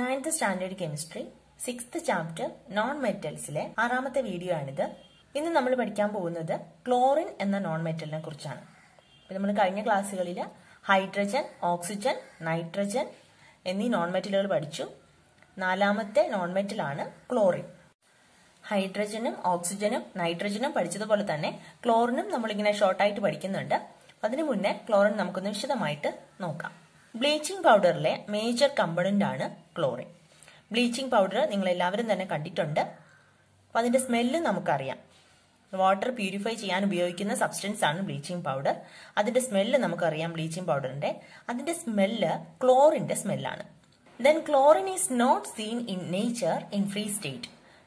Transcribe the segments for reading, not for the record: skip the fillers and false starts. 9th Standard Chemistry, 6th Chapter, Non-Metals ले आरामते video आनिद। इन्नु नम्मल पढ़िक्कान पोगुन्नत क्लोरीन एन्न non-metalने कुरिच्चान। नम्मल कझिञ क्लास्सुकलिल हाइड्रजन, ऑक्सीजन, नाइट्रजन एन्नी non-metalकल पढ़िच्चु। നാലാമത്തെ non-metal ആണ് ക്ലോറിൻ. ഹൈഡ്രജനും ഓക്സിജനും നൈട്രജനും പഠിച്ചതുപോലെ തന്നെ ക്ലോറിനും നമ്മൾ ഇങ്ങനെ ഷോർട്ട് ആയിട്ട് പഠിക്കുന്നുണ്ട്. അതിനു മുന്നേ ക്ലോറിൻ നമുക്കൊന്ന് വിശദമായിട്ട് നോക്കാം. ബ്ലീച്ചിംഗ് പൗഡറിലെ മേജർ കമ്പണന്റ് ആണ് ക്ലോറിൻ. ബ്ലീച്ചിംഗ് പൗഡർ നിങ്ങൾ എല്ലാവരും തന്നെ കണ്ടിട്ടുണ്ട്. അപ്പോൾ അതിന്റെ സ്മെല്ല് നമുക്കറിയാം. വാട്ടർ പ്യൂരിഫൈ ചെയ്യാൻ ഉപയോഗിക്കുന്ന സബ്സ്റ്റൻസ് ആണ് ബ്ലീച്ചിംഗ് പൗഡർ. അതിന്റെ സ്മെല്ല് നമുക്കറിയാം. ബ്ലീച്ചിംഗ് പൗഡറിന്റെ അതിന്റെ സ്മെല്ല് ക്ലോറിന്റെ സ്മെല്ലാണ്. Then chlorine is not seen in nature in free state.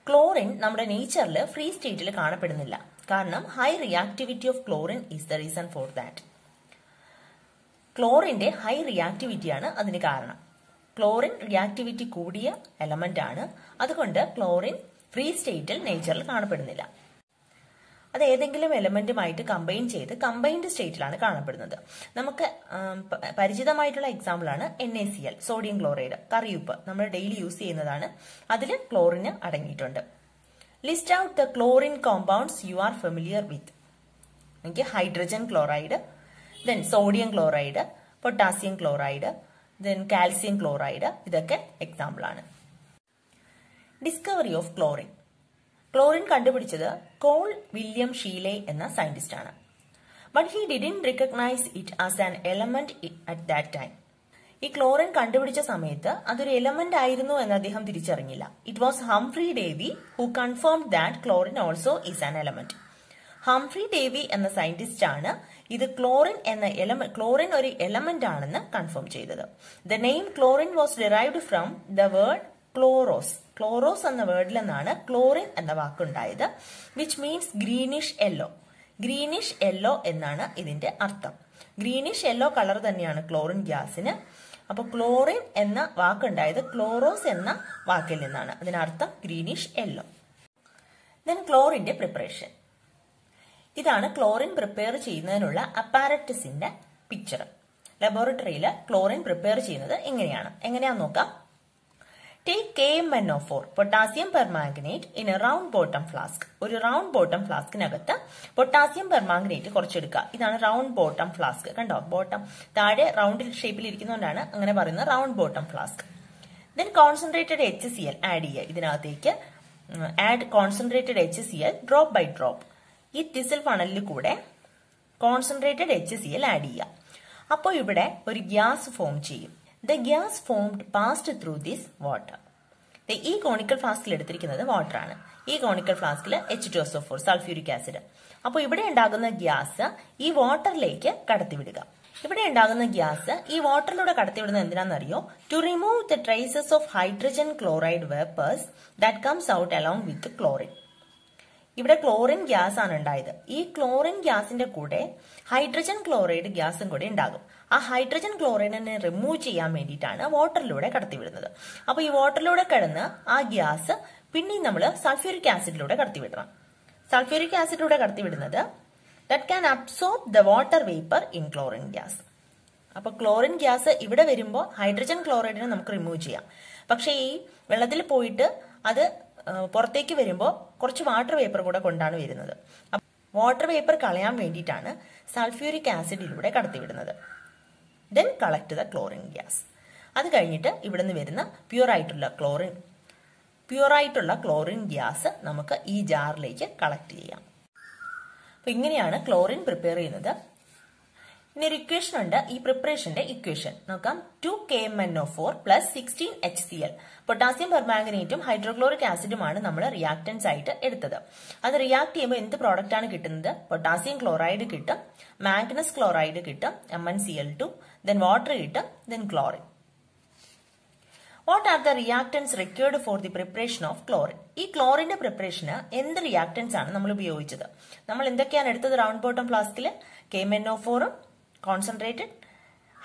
Chlorine നമ്മുടെ നേച്ചറിൽ ഫ്രീ സ്റ്റേറ്റിൽ കാണപ്പെടുന്നില്ല. കാരണം high reactivity of chlorine is the reason for that. ക്ലോറിന്റെ ഹൈ റിയാക്ടിവിറ്റിയാണ് അതിന് കാരണം. ക്ലോറിൻ റിയാക്ടിവിറ്റി കൂടിയ എലമെന്റ് ആണ്. അതുകൊണ്ട് ക്ലോറിൻ ഫ്രീ സ്റ്റേറ്റിൽ നേച്ചറിൽ കാണപ്പെടുന്നില്ല. അത് ഏതെങ്കിലും എലമെന്റുമായിട്ട് കമ്പൈൻ ചെയ്ത് കമ്പൈൻഡ് സ്റ്റേറ്റിലാണ് കാണപ്പെടുന്നത്. നമുക്ക് പരിചിതമായിട്ടുള്ള എക്സാമ്പിൾ ആണ് NaCl, സോഡിയം ക്ലോറൈഡ്, കറിയുപ്പ് നമ്മൾ ഡെയിലി യൂസ് ചെയ്യുന്നതാണ്. അതിൽ ക്ലോറിന് അടങ്ങിയിട്ടുണ്ട്. List out the chlorine compounds you are familiar with. എനിക്ക് hydrogen chloride, then sodium chloride, potassium chloride, then calcium chloride, ഇതൊക്കെ എക്സാമ്പിൾ ആണ്. Discovery of chlorine. ക്ലോറിൻ കണ്ടുപിടിച്ചത് കോൾ വില്യം ഷീലെ എന്ന സയന്റിസ്റ്റ് ആണ്. But he didn't recognise it as an element at that time. ഈ chlorine കണ്ടുപിടിച്ച സമയത്ത് അതൊരു element ആയിരുന്നു എന്ന് അദ്ദേഹം തിരിച്ചറിഞ്ഞില്ല. It was Humphry Davy who confirmed that chlorine also is an element. Humphry Davy എന്ന സയന്റിസ്റ്റ് ആണ് ഇത് ക്ലോറിൻ ഒരു എലമെന്റ് ആണെന്ന് കൺഫേം ചെയ്തത്. The name chlorine was derived from the word chloros. Chloros എന്ന വേർഡിൽ നിന്നാണ് ക്ലോറിൻ എന്ന വാക്കുണ്ടായത്. Which means greenish yellow. Greenish yellow എന്നാണ് ഇതിന്റെ അർത്ഥം. ഗ്രീനിഷ് യെല്ലോ കളർ തന്നെയാണ് ക്ലോറിൻ ഗ്യാസിന്. അപ്പൊ ക്ലോറിൻ എന്ന വാക്കുണ്ടായത് ക്ലോറോസ് എന്ന വാക്കിൽ നിന്നാണ്. അതിനർത്ഥം ഗ്രീനിഷ് യെല്ലോ. ദെൻ ക്ലോറിന്റെ പ്രിപ്പറേഷൻ. ഇതാണ് ക്ലോറിൻ പ്രിപ്പയർ ചെയ്യുന്നതിനുള്ള അപ്പാരറ്റസിന്റെ പിക്ചർ. ലബോറട്ടറിയിൽ ക്ലോറിൻ പ്രിപ്പയർ ചെയ്യുന്നത് എങ്ങനെയാണ്, എങ്ങനെയാന്ന് നോക്കാം. Take KMnO4, potassium permanganate, in a round bottom flask. ഒരു റൗണ്ട് ബോട്ടം ഫ്ലാസ്കിനകത്ത് പൊട്ടാസ്യം പെർമാംഗനേറ്റ് കുറച്ചെടുക്കുക. ഇതാണ് റൗണ്ട് ബോട്ടം ഫ്ലാസ്ക്. കണ്ടോ, ബോട്ടം താഴെ റൗണ്ട് ഷേപ്പിൽ ഇരിക്കുന്നതുകൊണ്ടാണ് അങ്ങനെ പറയുന്നത്, round bottom flask. Then concentrated HCl add ചെയ്യുക. ഇതിനകത്തേക്ക് add concentrated HCl drop by drop. ഈ ടിസിൽ ഫണലിൽ കൂടെ കോൺസെൻട്രേറ്റഡ് HCl ആഡ് ചെയ്യുക. അപ്പോൾ ഇവിടെ ഒരു ഗ്യാസ് ഫോം ചെയ്യും. The gas formed passed through this water. ഈ കോണിക്കൽ ഫ്ലാസ്കിൽ എടുത്തിരിക്കുന്നത് വാട്ടർ ആണ്. ഈ കോണിക്കൽ ഫ്ലാസ്കിൽ H2SO4 സൾഫ്യൂരിക് ആസിഡ്. അപ്പോൾ ഇവിടെ ഉണ്ടാകുന്ന ഗ്യാസ് ഈ വാട്ടറിലേക്ക് കടത്തിവിടുക. ഇവിടെ ഉണ്ടാകുന്ന ഗ്യാസ് ഈ വാട്ടറിലൂടെ കടത്തിവിടുന്നത് എന്തിനാണെന്നറിയോ? To remove the traces of hydrogen chloride vapours that comes out along with chlorine. ഇവിടെ ക്ലോറിൻ ഗ്യാസ് ആണ് ഉണ്ടായത്. ഈ ക്ലോറിൻ ഗ്യാസിന്റെ കൂടെ ഹൈഡ്രജൻ ക്ലോറൈഡ് ഗ്യാസും കൂടെ ഉണ്ടാകും. ആ ഹൈഡ്രജൻ ക്ലോറൈഡിനെ റിമൂവ് ചെയ്യാൻ വേണ്ടിയിട്ടാണ് വാട്ടറിലൂടെ കടത്തിവിടുന്നത്. അപ്പോൾ ഈ വാട്ടറിലൂടെ കടന്ന് ആ ഗ്യാസ് പിന്നെ നമ്മൾ സൾഫ്യൂരിക് ആസിഡിലൂടെ കടത്തിവിടണം. സൾഫ്യൂരിക് ആസിഡിലൂടെ കടത്തിവിടുന്നത് that can absorb the water vapour in chlorine gas. അപ്പോൾ ക്ലോറിൻ ഗ്യാസ് ഇവിടെ വരുമ്പോൾ ഹൈഡ്രജൻ ക്ലോറൈഡിനെ നമുക്ക് റിമൂവ് ചെയ്യാം. പക്ഷേ ഈ വെള്ളത്തിൽ പോയിട്ട് അത് പുറത്തേക്ക് വരുമ്പോൾ കുറച്ച് വാട്ടർ വേപ്പർ കൂടെ കൊണ്ടാണ് വരുന്നത്. വാട്ടർ വേപ്പർ കളയാൻ വേണ്ടിയിട്ടാണ് സൾഫ്യൂരിക് ആസിഡിലൂടെ കടത്തിവിടുന്നത്. Then collect the chlorine gas. അത് കഴിഞ്ഞിട്ട് ഇവിടുന്ന് വരുന്ന പ്യുവറായിട്ടുള്ള ക്ലോറിൻ ഗ്യാസ് നമുക്ക് ഈ ജാറിലേക്ക് കളക്ട് ചെയ്യാം. അപ്പം ഇങ്ങനെയാണ് ക്ലോറിൻ പ്രിപ്പയർ ചെയ്യുന്നത്. ഇനി ഒരു ഇക്വേഷൻ ഉണ്ട്. ഈ പ്രിപ്പറേഷന്റെ ഇക്വേഷൻ നോക്കാം. 2 KMnO4 പ്ലസ് 16 HCl. പൊട്ടാസ്യം പെർമാംഗനേറ്റും ഹൈഡ്രോക്ലോറിക് ആസിഡുമാണ് നമ്മൾ റിയാക്ടൻസ് ആയിട്ട് എടുത്തത്. അത് റിയാക്ട് ചെയ്യുമ്പോൾ എന്ത് പ്രോഡക്റ്റ് ആണ് കിട്ടുന്നത്? പൊട്ടാസ്യം ക്ലോറൈഡ് കിട്ടും, മാഗ്നസ് ക്ലോറൈഡ് കിട്ടും, MgCl2, ദെൻ വാട്ടർ കിട്ടും, then chlorine. What are the reactants required for the preparation of chlorine? ഈ ക്ലോറിന്റെ പ്രിപ്പറേഷന് എന്ത് റിയാക്ടൻസ് ആണ് നമ്മൾ ഉപയോഗിച്ചത്? നമ്മൾ എന്തൊക്കെയാണ് എടുത്തത്? റൗണ്ട് ബോട്ടം ഫ്ലാസ്കിൽ KMnO4 concentrated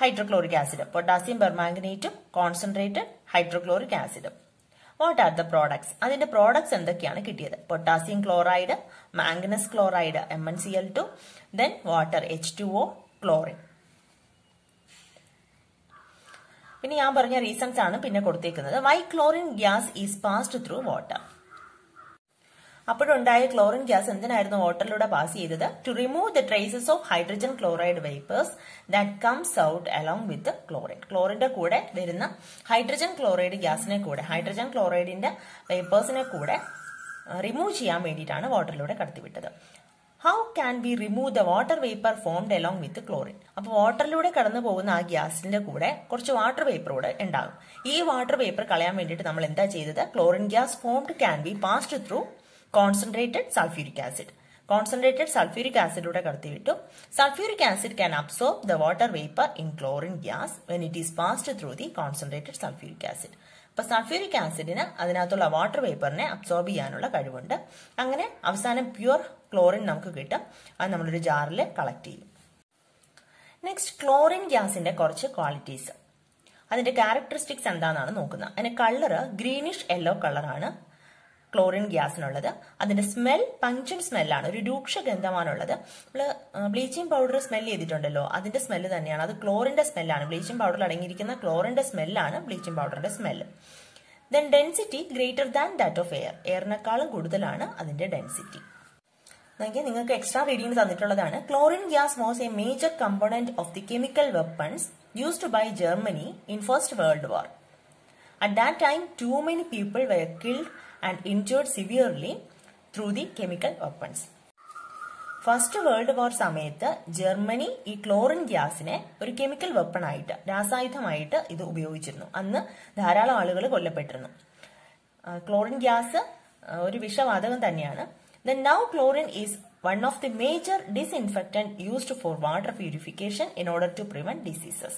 hydrochloric acid, potassium പെർമാംഗനേറ്റും കോൺസെൻട്രേറ്റഡ് ഹൈഡ്രോക്ലോറിക് ആസിഡും. What are the products? അതിന്റെ പ്രോഡക്ട്സ് എന്തൊക്കെയാണ് കിട്ടിയത്? Potassium chloride, manganous chloride MgCl2, then water H2O, chlorine. പിന്നെ ഞാൻ പറഞ്ഞ റീസൺസ് ആണ് പിന്നെ കൊടുത്തേക്കുന്നത്. Why chlorine gas is passed through water. അപ്പോഴുണ്ടായ ക്ലോറിൻ ഗ്യാസ് എന്തിനായിരുന്നു വാട്ടറിലൂടെ പാസ് ചെയ്തത്? To remove the traces of hydrogen chloride vapours that comes out along with chlorine. ക്ലോറിന്റെ കൂടെ വരുന്ന ഹൈഡ്രജൻ ക്ലോറൈഡ് ഗ്യാസിനെ കൂടെ, ഹൈഡ്രജൻ ക്ലോറൈഡിന്റെ വേപ്പേഴ്സിനെ കൂടെ റിമൂവ് ചെയ്യാൻ വേണ്ടിയിട്ടാണ് വാട്ടറിലൂടെ കടത്തിവിട്ടത്. How can be remove the water vapour formed along with chlorine? അപ്പോൾ വാട്ടറിലൂടെ കടന്നു പോകുന്ന ആ ഗ്യാസിന്റെ കൂടെ കുറച്ച് വാട്ടർ വേപ്പറോട് ഉണ്ടാകും. ഈ വാട്ടർ വേപ്പർ കളയാൻ വേണ്ടിയിട്ട് നമ്മൾ എന്താ ചെയ്തത്? Chlorine gas formed can be passed through concentrated sulfuric acid. Concentrated sulfuric acid ഉടെ കടത്തിവിട്ടു. Sulfuric acid can absorb the water vapor in chlorine gas when it is passed through the concentrated sulfuric acid. അപ്പോൾ sulphuric ആസിഡിന് അതിനകത്തുള്ള water വേപ്പറിനെ absorb ചെയ്യാനുള്ള കഴിവുണ്ട്. അങ്ങനെ അവസാനം pure chlorine നമുക്ക് കിട്ടും. അത് നമ്മളൊരു ജാറിൽ കളക്ട് ചെയ്യും. നെക്സ്റ്റ്, ക്ലോറിൻ ഗ്യാസിന്റെ കുറച്ച് ക്വാളിറ്റീസ്, അതിന്റെ ക്യാരക്ടറിസ്റ്റിക്സ് എന്താണെന്നാണ് നോക്കുന്നത്. അതിന്റെ കളർ ഗ്രീനിഷ് യെല്ലോ കളറാണ് ക്ലോറിൻ ഗ്യാസിനുള്ളത്. അതിന്റെ സ്മെൽ പങ്ക്ച്വൽ സ്മെല്ലാണ്, ഒരു രൂക്ഷ ഗന്ധമാണുള്ളത്. നമ്മൾ ബ്ലീച്ചിങ് പൗഡർ സ്മെൽ ചെയ്തിട്ടുണ്ടല്ലോ, അതിന്റെ സ്മെല്ല് തന്നെയാണ്. അത് ക്ലോറിന്റെ സ്മെല്ലാണ്. ബ്ലീച്ചിങ് പൗഡറിൽ അടങ്ങിയിരിക്കുന്ന ക്ലോറിന്റെ സ്മെല്ലാണ് ബ്ലീച്ചിങ് പൗഡറിന്റെ smell. Then density greater than that of air. എയറിനേക്കാളും കൂടുതലാണ് അതിന്റെ ഡെൻസിറ്റി. നോക്കിയാൽ നിങ്ങൾക്ക് എക്സ്ട്രാ റീഡിംഗ് തന്നിട്ടുള്ളതാണ്. Chlorine gas was a major component of the chemical weapons used by Germany in first world war. At that time, too many people were killed and injured severely through the chemical weapons. First World War സമയത്ത് Germany ഈ chlorine ഗ്യാസിനെ ഒരു chemical weapon ആയിട്ട്, രാസായുധമായിട്ട് ഇത് ഉപയോഗിച്ചിരുന്നു. അന്ന് ധാരാളം ആളുകൾ കൊല്ലപ്പെട്ടിരുന്നു. ക്ലോറിൻ ഗ്യാസ് ഒരു വിഷവാതകം തന്നെയാണ്. Then now chlorine is one of the major disinfectant used for water purification in order to prevent diseases.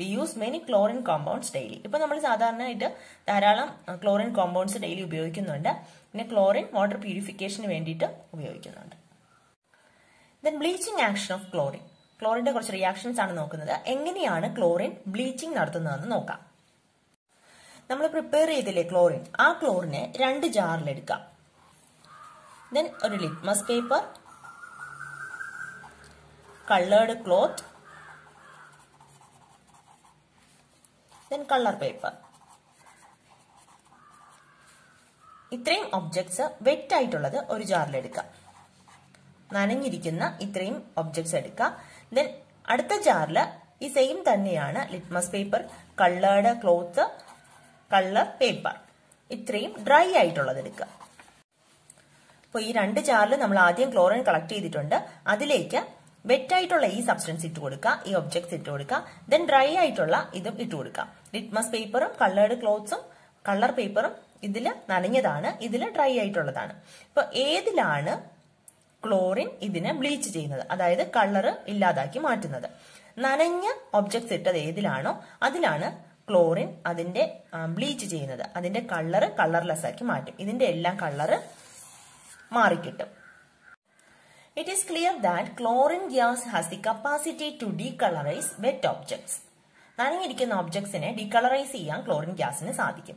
We use many chlorine compounds daily. ഇപ്പോൾ നമ്മൾ സാധാരണയായിട്ട് ധാരാളം ക്ലോറിൻ കോമ്പൗണ്ട്സ് ഡെയിലി ഉപയോഗിക്കുന്നുണ്ട്. പിന്നെ ക്ലോറിൻ വാട്ടർ പ്യൂരിഫിക്കേഷന് വേണ്ടിയിട്ട് ഉപയോഗിക്കുന്നുണ്ട്. Then bleaching action of chlorine. ക്ലോറിന്റെ കുറച്ച് റിയാക്ഷൻസ് ആണ് നോക്കുന്നത്. എങ്ങനെയാണ് ക്ലോറിൻ ബ്ലീച്ചിങ് നടത്തുന്നതെന്ന് നോക്കാം. നമ്മൾ പ്രിപ്പയർ ചെയ്തില്ലേ ക്ലോറിൻ, ആ ക്ലോറിനെ രണ്ട് ജാറിലെടുക്കാം. ദെൻ ഒരു litmus paper, coloured cloth, then color paper. ഇത്രയും ഒബ്ജക്ട്സ് വെറ്റ് ആയിട്ടുള്ളത് ഒരു ജാറിൽ എടുക്കാം. നനഞ്ഞിരിക്കുന്ന ഇത്രയും ഒബ്ജക്ട്സ് എടുക്കാം. ദെൻ അടുത്ത ജാറിൽ ഈ സെയിം തന്നെയാണ് litmus paper, coloured cloth, colour paper, ഇത്രയും ഡ്രൈ ആയിട്ടുള്ളത് എടുക്കുക. അപ്പോൾ ഈ രണ്ട് ജാറിൽ നമ്മൾ ആദ്യം ക്ലോറിൻ കളക്ട് ചെയ്തിട്ടുണ്ട്. അതിലേക്ക് വെറ്റായിട്ടുള്ള ഈ സബ്സ്റ്റൻസ് ഇട്ട് കൊടുക്കുക, ഈ ഒബ്ജക്ട്സ് ഇട്ട് കൊടുക്കുക. ദെൻ ഡ്രൈ ആയിട്ടുള്ള ഇതും ഇട്ട് കൊടുക്കാം. ലിറ്റ്മസ് പേപ്പറും കളേർഡ് ക്ലോത്ത്സും കളർ പേപ്പറും ഇതിൽ നനഞ്ഞതാണ്, ഇതിൽ ഡ്രൈ ആയിട്ടുള്ളതാണ്. ഇപ്പൊ ഏതിലാണ് ക്ലോറിൻ ഇതിനെ ബ്ലീച്ച് ചെയ്യുന്നത്, അതായത് കളർ ഇല്ലാതാക്കി മാറ്റുന്നത്? നനഞ്ഞ ഒബ്ജക്ട്സ് ഇട്ടത് ഏതിലാണോ അതിലാണ് ക്ലോറിൻ അതിന്റെ ബ്ലീച്ച് ചെയ്യുന്നത്. അതിന്റെ കളറ് കളർലെസ് ആക്കി മാറ്റും. ഇതിന്റെ എല്ലാം കളറ് മാറിക്കിട്ടും. It is clear that chlorine gas has the capacity to decolorize wet objects. നനഞ്ഞിരിക്കുന്ന ഒബ്ജക്ട്സിനെ ഡീകളറൈസ് ചെയ്യാൻ ക്ലോറിൻ ഗ്യാസിന് സാധിക്കും.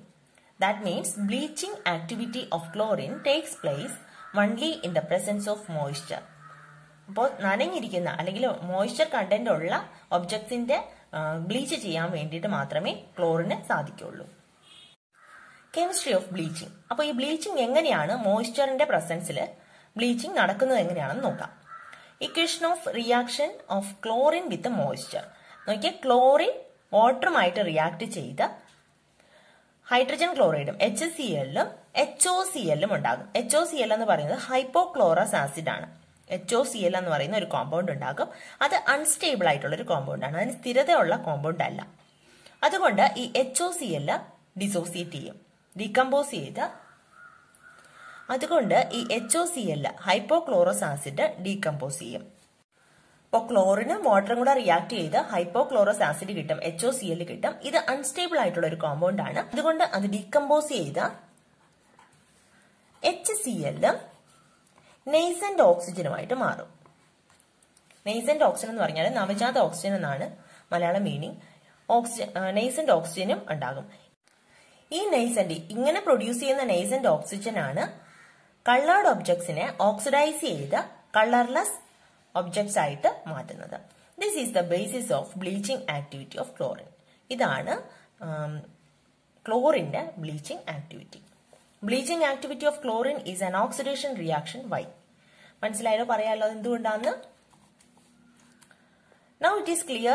That means bleaching activity of chlorine takes place only in the presence of moisture. അപ്പോൾ നനഞ്ഞിരിക്കുന്ന അല്ലെങ്കിൽ മോയ്സ്ചർ കണ്ടന്റ് ഉള്ള ഒബ്ജക്ട്സിന്റെ bleach ചെയ്യാൻ വേണ്ടിയിട്ട് മാത്രമേ ക്ലോറിന് സാധിക്കുള്ളൂ. Chemistry of bleaching. അപ്പോൾ ഈ ബ്ലീച്ചിങ് എങ്ങനെയാണ് മോയ്സ്ചറിന്റെ പ്രസൻസിൽ ബ്ലീച്ചിങ് നടക്കുന്നത് എങ്ങനെയാണെന്ന് നോക്കാം. Equation of reaction of chlorine with moisture. നോക്കിയാൽ ക്ലോറിൻ വാട്ടറുമായിട്ട് റിയാക്ട് ചെയ്ത് ഹൈഡ്രജൻ ക്ലോറൈഡും എച്ച് സി എല്ലും എച്ച് ഒ സി എല്ലും ഉണ്ടാകും. എച്ച് ഒ സി എൽ എന്ന് പറയുന്നത് ഹൈപ്പോക്ലോറസ് ആസിഡ് ആണ്. എച്ച് ഒ സി എൽ എന്ന് പറയുന്ന ഒരു കോമ്പൗണ്ട് ഉണ്ടാകും. അത് അൺസ്റ്റേബിൾ ആയിട്ടുള്ള ഒരു കോമ്പൗണ്ട് ആണ്. അതിന് സ്ഥിരതയുള്ള കോമ്പൗണ്ട് അല്ല. അതുകൊണ്ട് ഈ H O C L dissociate ചെയ്യും, ഡീകമ്പോസ് ചെയ്ത്. അതുകൊണ്ട് ഈ H O C L hypochlorous acid decompose ചെയ്യും. അപ്പോൾ ക്ലോറിനും വാട്ടറും കൂടെ റിയാക്ട് ചെയ്ത് ഹൈപ്പോക്ലോറസ് ആസിഡ് കിട്ടും, എച്ച് ഒ സി എൽ കിട്ടും. ഇത് അൺസ്റ്റേബിൾ ആയിട്ടുള്ള ഒരു കോമ്പൗണ്ട് ആണ്. അതുകൊണ്ട് അത് ഡീകമ്പോസ് ചെയ്ത് എച്ച് സി എല്ലും നെയ്സന്റ് ഓക്സിജനുമായിട്ട് മാറും. നെയ്സന്റ് ഓക്സിജൻ എന്ന് പറഞ്ഞാൽ നവജാത ഓക്സിജൻ എന്നാണ് മലയാള മീനിങ്. നെയ്സന്റ് ഓക്സിജനും ഉണ്ടാകും. ഈ നെയ്സന്റ്, ഇങ്ങനെ പ്രൊഡ്യൂസ് ചെയ്യുന്ന നെയ്സന്റ് ഓക്സിജൻ ആണ് കളേർഡ് ഒബ്ജക്ട്സിനെ ഓക്സിഡൈസ് ചെയ്ത് കളർലെസ് ഒബ്ജക്ട്സ് ആയിട്ട് മാറ്റുന്നത്. This is the basis of bleaching activity of chlorine. ഇതാണ് chlorine bleaching activity. Bleaching activity of chlorine is an oxidation reaction. Why? മനസ്സിലായോ? പറയാലോ എന്തുകൊണ്ടാണ്? Now it is clear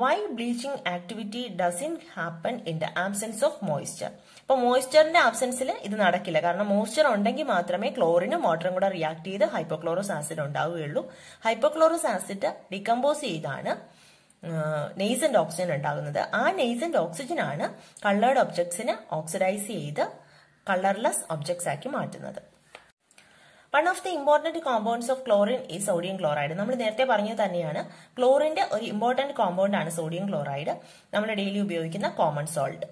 why bleaching activity doesn't happen in the absence of moisture. അപ്പോൾ മോയ്സ്ചറിന്റെ ആബ്സെൻസിൽ ഇത് നടക്കില്ല. കാരണം moisture ഉണ്ടെങ്കിൽ മാത്രമേ ക്ലോറിനും വാട്ടറും കൂടെ റിയാക്ട് ചെയ്ത് ഹൈപ്പോക്ലോറസ് ആസിഡ് ഉണ്ടാവുകയുള്ളൂ. ഹൈപ്പോക്ലോറസ് ആസിഡ് ഡികമ്പോസ് ചെയ്താണ് നേസന്റ് ഓക്സിജൻ ഉണ്ടാകുന്നത്. ആ നേസന്റ് ഓക്സിജൻ ആണ് കളേർഡ് ഒബ്ജക്ട്സിനെ ഓക്സിഡൈസ് ചെയ്ത് കളർലെസ് ഒബ്ജക്ട്സ് ആക്കി മാറ്റുന്നത്. One of the important compounds of chlorine ഈ സോഡിയം ക്ലോറൈഡ്. നമ്മൾ നേരത്തെ പറഞ്ഞത് തന്നെയാണ്, ക്ലോറിന്റെ ഒരു ഇമ്പോർട്ടന്റ് കോമ്പൗണ്ട് ആണ് സോഡിയം ക്ലോറൈഡ്, നമ്മൾ ഡെയിലി ഉപയോഗിക്കുന്ന common salt.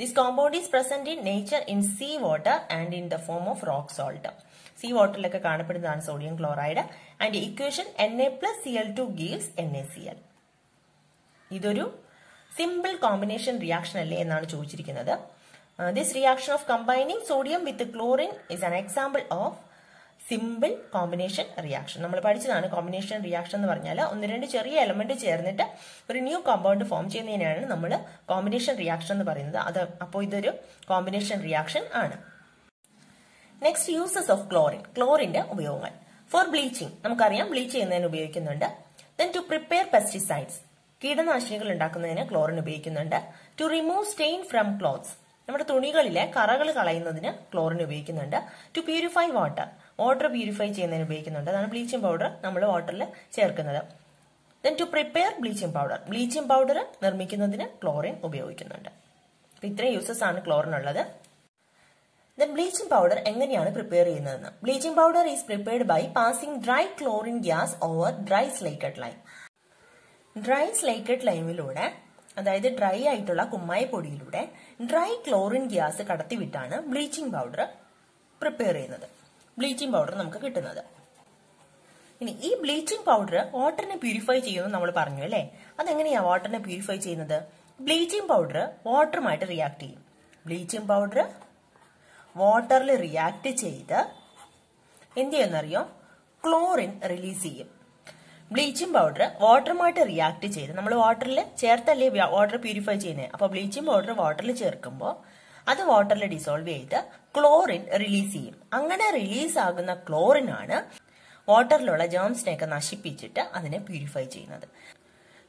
This compound is present in nature in sea water and in the form of rock salt. Sea വാട്ടറിലൊക്കെ കാണപ്പെടുന്നതാണ് sodium chloride. And equation Na+Cl2 gives NaCl. ഇതൊരു simple combination reaction അല്ലേ എന്നാണ് ചോദിച്ചിരിക്കുന്നത്. This reaction of combining sodium with chlorine is an example of simple combination reaction. നമ്മൾ പഠിച്ചതാണ് combination reaction എന്ന് പറഞ്ഞാൽ ഒന്ന് രണ്ട് ചെറിയ എലമെന്റ് ചേർന്നിട്ട് ഒരു ന്യൂ കോമ്പൗണ്ട് ഫോം ചെയ്യുന്നതിനാണ് നമ്മൾ കോമ്പിനേഷൻ റിയാക്ഷൻ എന്ന് പറയുന്നത്. അപ്പോൾ ഇതൊരു കോമ്പിനേഷൻ റിയാക്ഷൻ ആണ്. Next, uses of chlorine. ക്ലോറിന്റെ ഉപയോഗങ്ങൾ. ഫോർ ബ്ലീച്ചിങ് നമുക്കറിയാം ബ്ലീച്ച് ചെയ്യുന്നതിന് ഉപയോഗിക്കുന്നുണ്ട്. ദെൻ ടു പ്രിപ്പയർ പെസ്റ്റിസൈഡ്സ്, കീടനാശിനികൾ ഉണ്ടാക്കുന്നതിന് ക്ലോറിൻ ഉപയോഗിക്കുന്നുണ്ട്. To remove stain from clothes, നമ്മുടെ തുണികളിലെ കറകൾ കളയുന്നതിന് ക്ലോറിൻ ഉപയോഗിക്കുന്നുണ്ട്. To purify water, water purify ചെയ്യുന്നതിന് ഉപയോഗിക്കുന്നുണ്ട്. അതാണ് ബ്ലീച്ചിങ് പൗഡർ നമ്മൾ വാട്ടറിൽ ചേർക്കുന്നത്. Then to prepare bleaching powder, bleaching powder നിർമ്മിക്കുന്നതിന് ക്ലോറിൻ ഉപയോഗിക്കുന്നുണ്ട്. ഇത്രയും യൂസസ് ആണ് ക്ലോറിൻ ഉള്ളത്. ദെൻ ബ്ലീച്ചിങ് പൗഡർ എങ്ങനെയാണ് പ്രിപ്പയർ ചെയ്യുന്നതെന്ന്. Bleaching powder is prepared by passing dry chlorine gas over dry slaked lime. Dry slaked ലൈമിലൂടെ, അതായത് ഡ്രൈ ആയിട്ടുള്ള കുമ്മായി പൊടിയിലൂടെ ഡ്രൈ ക്ലോറിൻ ഗ്യാസ് കടത്തിവിട്ടാണ് ബ്ലീച്ചിങ് പൗഡർ പ്രിപ്പയർ ചെയ്യുന്നത്, ബ്ലീച്ചിങ് പൗഡർ നമുക്ക് കിട്ടുന്നത്. ഇനി ഈ ബ്ലീച്ചിങ് പൗഡർ വാട്ടറിനെ പ്യൂരിഫൈ ചെയ്യുമെന്ന് നമ്മൾ പറഞ്ഞു അല്ലേ. അതെങ്ങനെയാണ് വാട്ടറിനെ പ്യൂരിഫൈ ചെയ്യുന്നത്? ബ്ലീച്ചിങ് പൗഡർ വാട്ടറുമായിട്ട് റിയാക്ട് ചെയ്യും. ബ്ലീച്ചിങ് പൗഡർ വാട്ടറിൽ റിയാക്ട് ചെയ്ത് എന്ത് ചെയ്യുമെന്നറിയോ? ക്ലോറിൻ റിലീസ് ചെയ്യും. ബ്ലീച്ചിങ് പൗഡർ വാട്ടറുമായിട്ട് റിയാക്ട് ചെയ്ത്, നമ്മൾ വാട്ടറിൽ ചേർത്തല്ലേ വാട്ടർ പ്യൂരിഫൈ ചെയ്യുന്നത്, അപ്പോൾ ബ്ലീച്ചിങ് പൗഡർ വാട്ടറിൽ ചേർക്കുമ്പോൾ അത് വാട്ടറിൽ ഡിസോൾവ് ചെയ്ത് ക്ലോറിൻ റിലീസ് ചെയ്യും. അങ്ങനെ റിലീസ് ആകുന്ന ക്ലോറിനാണ് വാട്ടറിലുള്ള ജേംസിനെയൊക്കെ നശിപ്പിച്ചിട്ട് അതിനെ പ്യൂരിഫൈ ചെയ്യുന്നത്.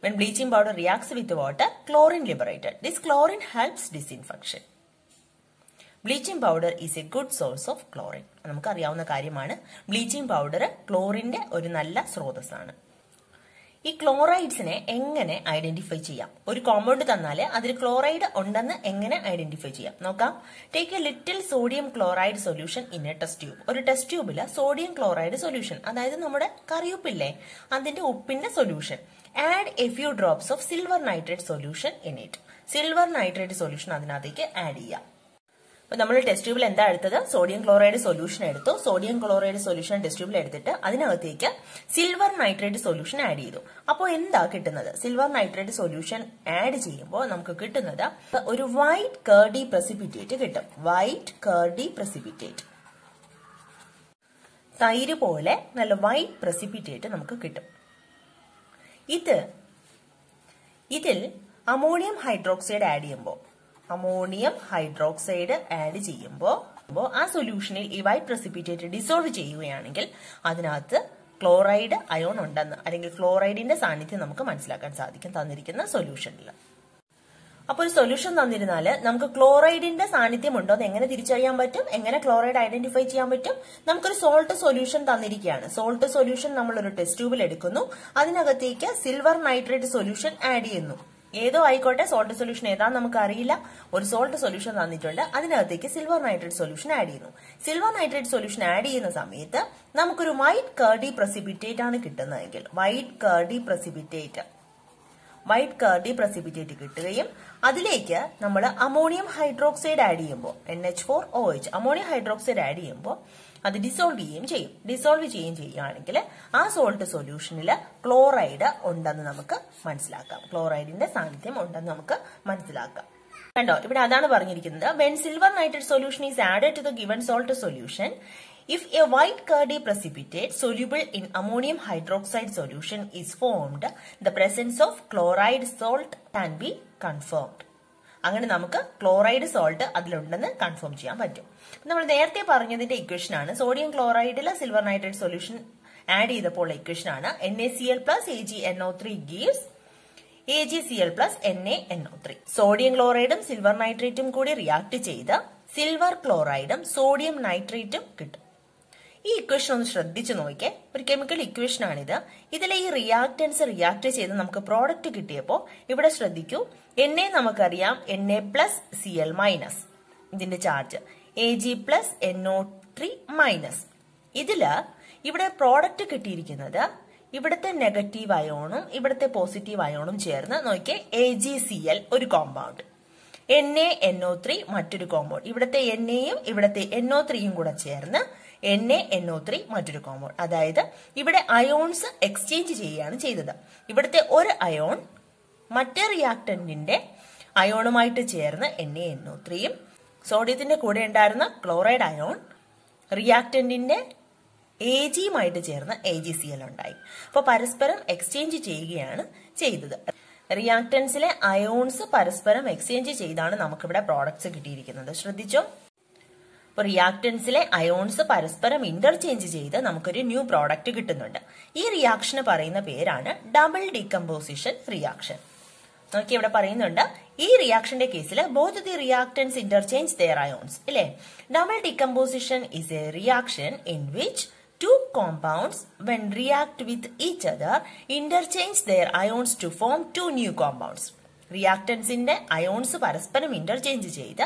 When bleaching powder reacts with water, chlorine liberated. This chlorine helps disinfection. Bleaching powder is a good source of chlorine. നമുക്കറിയാവുന്ന കാര്യമാണ്, ബ്ലീച്ചിങ് പൗഡർ ക്ലോറിന്റെ ഒരു നല്ല സ്രോതസ്സാണ്. ഈ ക്ലോറൈഡ്സിനെ എങ്ങനെ ഐഡന്റിഫൈ ചെയ്യാം? ഒരു കോമ്പൗണ്ട് തന്നാല് അതിൽ ക്ലോറൈഡ് ഉണ്ടെന്ന് എങ്ങനെ ഐഡന്റിഫൈ ചെയ്യാം നോക്കാം. Take a little sodium chloride solution in a test tube. ഒരു ടെസ്റ്റ് ട്യൂബില് സോഡിയം ക്ലോറൈഡ് സൊല്യൂഷൻ, അതായത് നമ്മുടെ കറിയുപ്പില്ലേ അതിന്റെ ഉപ്പിന്റെ solution. Add a few drops of silver nitrate solution in it. Silver nitrate solution അതിനകത്തേക്ക് ആഡ് ചെയ്യാം. നമ്മൾ ടെസ്റ്റ് ട്യൂബിൽ എന്താ എടുത്തത്? സോഡിയം ക്ലോറൈഡ് സൊല്യൂഷൻ എടുത്തു. സോഡിയം ക്ലോറൈഡ് സൊല്യൂഷൻ ടെസ്റ്റ് ട്യൂബിൽ എടുത്തിട്ട് അതിനകത്തേക്ക് സിൽവർ നൈട്രേറ്റ് സൊല്യൂഷൻ ആഡ് ചെയ്തു. അപ്പോൾ എന്താ കിട്ടുന്നത്? സിൽവർ നൈട്രേറ്റ് സൊല്യൂഷൻ ആഡ് ചെയ്യുമ്പോൾ നമുക്ക് കിട്ടുന്നത് ഒരു വൈറ്റ് കർഡി പ്രസിപിറ്റേറ്റ് കിട്ടും. വൈറ്റ് കർഡി പ്രസിപിറ്റേറ്റ്, തൈര് പോലെ നല്ല വൈറ്റ് പ്രസിപിറ്റേറ്റ് നമുക്ക് കിട്ടും. ഇതിൽ അമോണിയം ഹൈഡ്രോക്സൈഡ് ആഡ് ചെയ്യുമ്പോൾ, അമോണിയം ഹൈഡ്രോക്സൈഡ് ആഡ് ചെയ്യുമ്പോൾ ആ സൊല്യൂഷനിൽ ഈ വൈറ്റ് പ്രസിപ്പിറ്റേറ്റ് ഡിസോൾവ് ചെയ്യുകയാണെങ്കിൽ അതിനകത്ത് ക്ലോറൈഡ് അയോൺ ഉണ്ടെന്ന്, അല്ലെങ്കിൽ ക്ലോറൈഡിന്റെ സാന്നിധ്യം നമുക്ക് മനസ്സിലാക്കാൻ സാധിക്കും തന്നിരിക്കുന്ന സൊല്യൂഷനിൽ. അപ്പോൾ ഒരു സൊല്യൂഷൻ തന്നിരുന്നാൽ നമുക്ക് ക്ലോറൈഡിന്റെ സാന്നിധ്യം ഉണ്ടോ എന്ന് എങ്ങനെ തിരിച്ചറിയാൻ പറ്റും? എങ്ങനെ ക്ലോറൈഡ് ഐഡന്റിഫൈ ചെയ്യാൻ പറ്റും? നമുക്കൊരു സോൾട്ട് സൊല്യൂഷൻ തന്നിരിക്കുകയാണ്. സോൾട്ട് സൊല്യൂഷൻ നമ്മളൊരു ടെസ്റ്റ് ട്യൂബിൽ എടുക്കുന്നു. അതിനകത്തേക്ക് സിൽവർ നൈട്രേറ്റ് സൊല്യൂഷൻ ആഡ് ചെയ്യുന്നു. ഏതോ ആയിക്കോട്ടെ, സോൾട്ട് സൊല്യൂഷൻ ഏതാണെന്ന് നമുക്ക് അറിയില്ല. ഒരു സോൾട്ട് സൊല്യൂഷൻ തന്നിട്ടുണ്ട്, അതിനകത്തേക്ക് സിൽവർ നൈട്രേറ്റ് സൊല്യൂഷൻ ആഡ് ചെയ്യുന്നു. സിൽവർ നൈട്രേറ്റ് സൊല്യൂഷൻ ആഡ് ചെയ്യുന്ന സമയത്ത് നമുക്കൊരു വൈറ്റ് കർഡി പ്രസിപിറ്റേറ്റ് ആണ് കിട്ടുന്നതെങ്കിൽ, വൈറ്റ് കർഡി പ്രസിപിറ്റേറ്റ് കിട്ടുകയും അതിലേക്ക് നമ്മൾ അമോണിയം ഹൈഡ്രോക്സൈഡ് ആഡ് ചെയ്യുമ്പോൾ, NH4OH അമോണിയം ഹൈഡ്രോക്സൈഡ് ആഡ് ചെയ്യുമ്പോൾ അത് ഡിസോൾവ് ചെയ്യുകയാണെങ്കിൽ ആ സോൾട്ട് സൊല്യൂഷനിൽ ക്ലോറൈഡ് ഉണ്ടെന്ന് നമുക്ക് മനസ്സിലാക്കാം. ക്ലോറൈഡിന്റെ സാന്നിധ്യം ഉണ്ടെന്ന് നമുക്ക് മനസ്സിലാക്കാം. കണ്ടോ, ഇവിടെ അതാണ് പറഞ്ഞിരിക്കുന്നത്. When silver nitrate solution is added to the given salt solution, if a white curdy precipitate soluble in ammonium hydroxide solution is formed, the presence of chloride salt can be confirmed. അങ്ങനെ നമുക്ക് chloride salt അതിലുണ്ടെന്ന് confirm ചെയ്യാൻ പറ്റും. നമ്മൾ നേരത്തെ പറഞ്ഞതിന്റെ equation ആണ് sodium ക്ലോറൈഡിൽ silver nitrate solution add ചെയ്തപ്പോൾ ഇക്വേഷൻ ആണ് NaCl plus AgNO3 gives AgCl plus NaNO3. Sodium ക്ലോറൈഡും സിൽവർ നൈട്രേറ്റും കൂടി റിയാക്ട് ചെയ്ത് സിൽവർ ക്ലോറൈഡും സോഡിയം നൈട്രേറ്റും കിട്ടും. ഈ ഇക്വേഷൻ ഒന്ന് ശ്രദ്ധിച്ചു നോക്കിയേ, ഒരു കെമിക്കൽ ഇക്വേഷൻ ആണിത്. ഇതിലെ ഈ റിയാക്ടൻസ് റിയാക്ട് ചെയ്ത് നമുക്ക് പ്രോഡക്റ്റ് കിട്ടിയപ്പോൾ ഇവിടെ ശ്രദ്ധിക്കൂ, Na നമുക്കറിയാം Na plus Cl minus ഇതിന്റെ charge, Ag plus NO3 minus. ഇതില് ഇവിടെ പ്രോഡക്റ്റ് കിട്ടിയിരിക്കുന്നത് ഇവിടുത്തെ നെഗറ്റീവ് അയോണും ഇവിടുത്തെ പോസിറ്റീവ് അയോണും ചേർന്ന് നോക്കിയേ AgCl ഒരു കോമ്പൗണ്ട്, NaNO3 മറ്റൊരു കോമ്പൗണ്ട്, ഇവിടുത്തെ NAയും ഇവിടുത്തെ NO3യും കൂടെ ചേർന്ന് NaNO3 മറ്റൊരു കോമ്പൗണ്ട്. അതായത് ഇവിടെ അയോൺസ് എക്സ്ചേഞ്ച് ചെയ്യുകയാണ് ചെയ്തത്. ഇവിടുത്തെ ഒരു അയോൺ മറ്റേ റിയാക്ടന്റിന്റെ അയോണുമായിട്ട് ചേർന്ന് NaNO3യും സോഡിയത്തിന്റെ കൂടെ ഉണ്ടായിരുന്ന ക്ലോറൈഡ് അയോൺ റിയാക്ടന്റിന്റെ Agയുമായിട്ട് ചേർന്ന് AgCl ഉണ്ടായി. അപ്പോൾ പരസ്പരം എക്സ്ചേഞ്ച് ചെയ്യുകയാണ് ചെയ്തത്. റിയാക്ടൻസിലെ അയോൺസ് പരസ്പരം എക്സ്ചേഞ്ച് ചെയ്താണ് നമുക്കിവിടെ പ്രോഡക്ട്സ് കിട്ടിയിരിക്കുന്നത്. ശ്രദ്ധിച്ചോ, അപ്പോൾ റിയാക്ടൻസിലെ അയോൺസ് പരസ്പരം ഇന്റർചേഞ്ച് ചെയ്ത് നമുക്കൊരു ന്യൂ പ്രോഡക്റ്റ് കിട്ടുന്നുണ്ട്. ഈ റിയാക്ഷന് പറയുന്ന പേരാണ് ഡബിൾ ഡീകമ്പോസിഷൻ റിയാക്ഷൻ. നോക്കി ഇവിടെ പറയുന്നുണ്ട് ഈ റിയാക്ഷന്റെ കേസിൽ both the reactants interchange their ions അല്ലേ. Double decomposition is a reaction in which two compounds when react with each other interchange their ions to form two new compounds. റിയാക്ടൻസിന്റെ ions പരസ്പരം interchange ചെയ്ത്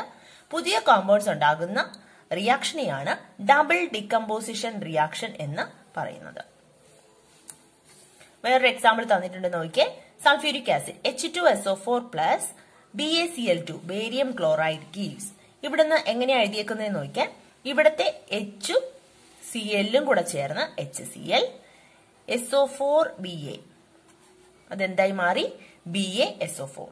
പുതിയ കോമ്പൗണ്ട്സ് ഉണ്ടാകുന്ന റിയാക്ഷനെയാണ് double decomposition reaction എന്ന് പറയുന്നത്. വേറൊരു example തന്നിട്ടുണ്ട് നോക്കിയേ, sulphuric acid H2SO4 plus BaCl2 barium chloride gives. ഇവിടുന്ന് എങ്ങനെയാണ് എഴുതിയേക്കുന്നതെന്ന് നോക്കിയാൽ ഇവിടുത്തെ H സി എല്ലും കൂടെ ചേർന്ന് HCl, SO4 BA, അതെന്തായി മാറി BaSO4.